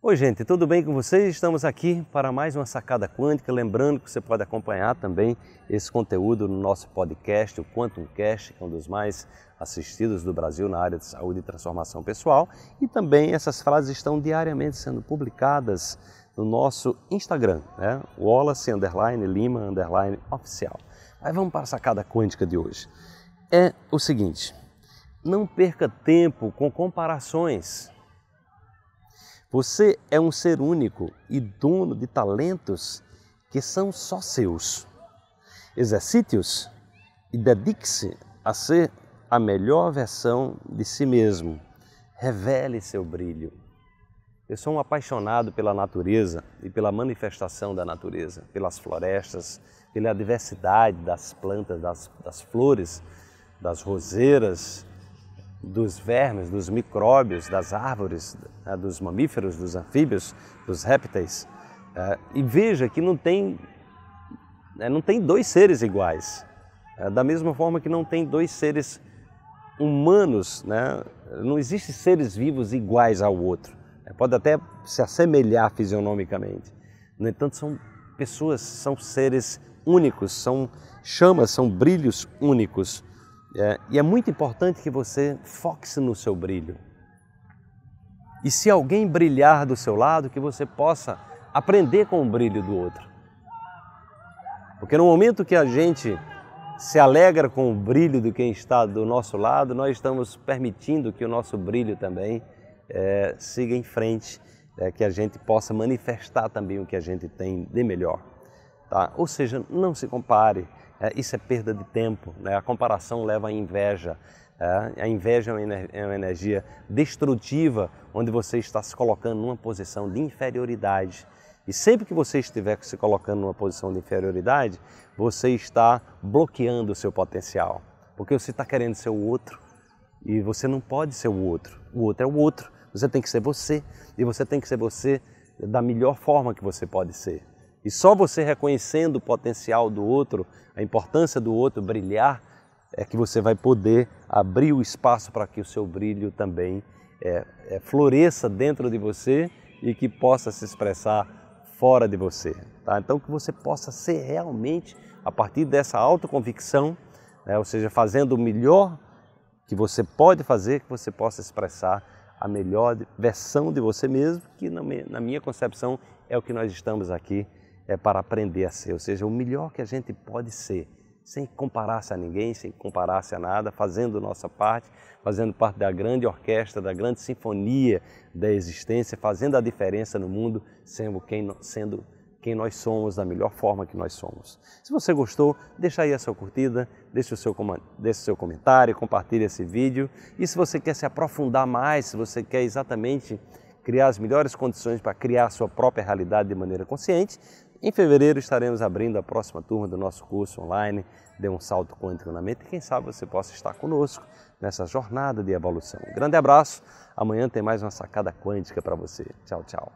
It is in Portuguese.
Oi gente, tudo bem com vocês? Estamos aqui para mais uma Sacada Quântica, lembrando que você pode acompanhar também esse conteúdo no nosso podcast, o Quantum Cast, que é um dos mais assistidos do Brasil na área de saúde e transformação pessoal, e também essas frases estão diariamente sendo publicadas no nosso Instagram, né? Wallace_Lima_Oficial. Mas vamos para a Sacada Quântica de hoje. É o seguinte, não perca tempo com comparações. Você é um ser único e dono de talentos que são só seus. Exercite-os e dedique-se a ser a melhor versão de si mesmo. Revele seu brilho. Eu sou um apaixonado pela natureza e pela manifestação da natureza, pelas florestas, pela diversidade das plantas, das flores, das roseiras, dos vermes, dos micróbios, das árvores, dos mamíferos, dos anfíbios, dos répteis. E veja que não tem dois seres iguais, da mesma forma que não tem dois seres humanos, né? Não existe seres vivos iguais ao outro, pode até se assemelhar fisionomicamente, no entanto são pessoas, são seres únicos, são chamas, são brilhos únicos. E é muito importante que você foque-se no seu brilho. E se alguém brilhar do seu lado, que você possa aprender com o brilho do outro. Porque no momento que a gente se alegra com o brilho de quem está do nosso lado, nós estamos permitindo que o nosso brilho também siga em frente, que a gente possa manifestar também o que a gente tem de melhor. Tá? Ou seja, não se compare. Isso é perda de tempo, né? A comparação leva à inveja. A inveja é uma energia destrutiva, onde você está se colocando numa posição de inferioridade. E sempre que você estiver se colocando numa posição de inferioridade, você está bloqueando o seu potencial. Porque você está querendo ser o outro e você não pode ser o outro. O outro é o outro. Você tem que ser você e você tem que ser você da melhor forma que você pode ser. E só você reconhecendo o potencial do outro, a importância do outro brilhar, é que você vai poder abrir o espaço para que o seu brilho também floresça dentro de você e que possa se expressar fora de você. Tá? Então que você possa ser realmente, a partir dessa autoconvicção, ou seja, fazendo o melhor que você pode fazer, que você possa expressar a melhor versão de você mesmo, que na minha concepção é o que nós estamos aqui para aprender a ser, ou seja, o melhor que a gente pode ser, sem comparar-se a ninguém, sem comparar-se a nada, fazendo nossa parte, fazendo parte da grande orquestra, da grande sinfonia da existência, fazendo a diferença no mundo, sendo quem nós somos, da melhor forma que nós somos. Se você gostou, deixa aí a sua curtida, deixe o seu comentário, compartilhe esse vídeo. E se você quer se aprofundar mais, se você quer exatamente criar as melhores condições para criar a sua própria realidade de maneira consciente, em fevereiro estaremos abrindo a próxima turma do nosso curso online, Dê um Salto Quântico na Mente. Quem sabe você possa estar conosco nessa jornada de evolução. Um grande abraço, amanhã tem mais uma Sacada Quântica para você. Tchau, tchau.